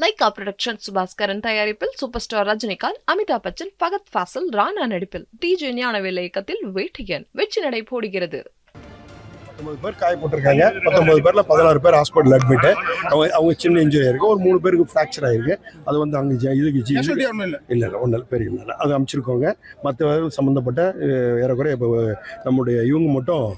Laika Productions Subhaskaran Tayaripil, Superstar Rajnikant, Amitabh Bachchan, Pagat Fasal, Rana Nadipil, TJ Nyanavelaikatil, wait again, which in a day podigadir. Kai Potakaya, Patamoberla, Padar Hospital admit, our chin injury, or Mulberg fracture, other one the Adam Chirkonga, Matu, some of the Pata, Eragore, Namuda, Yung Moto.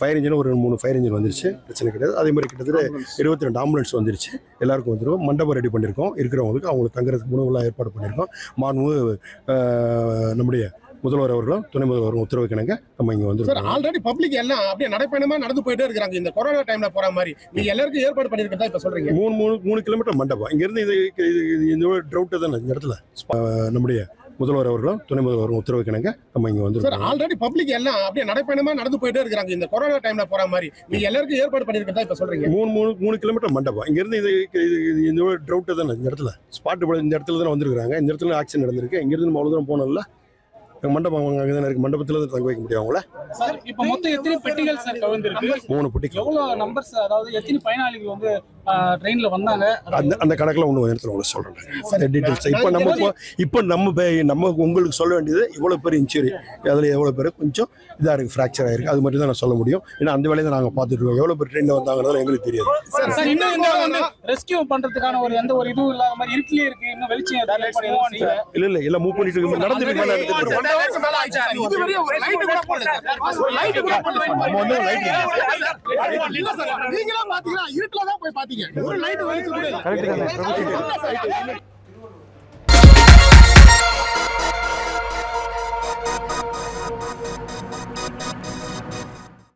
Fire engine over and fire engine on the chair, that's an ambulance on the chair, Elarco, Mandaba Diponico, Irkron, our Tangas Munola Portonico, Manu Namudia, Muzora, Tonemo, Motoranga, among you. Already public Yella, another Panama, another Pedra in the Corona time of Poramari, the Yellow Airport, Moon kilometer Mandaba, and the drought than Namudia. Already public Yella, another Panama, another Pedra in the Corona time of Poramari, the Yellow Airport, Moon kilometer Mandaba, and the drought than Nertla, spot in Nertla on the Ranga, and Nertla accident on the Gang, Girl Modern Ponola. Mandapatil and Guayamola. Sir, if a particular numbers are train and the Karakla. You put number by number Ungle Solo and the developer in Chiri, the other developer Puncho, the fracture, other Matana Solomodio, and Andalan Path to develop a train on the other angle period. Sir, rescue Pantakana or Yanda or Idu Maricli, Velchi, I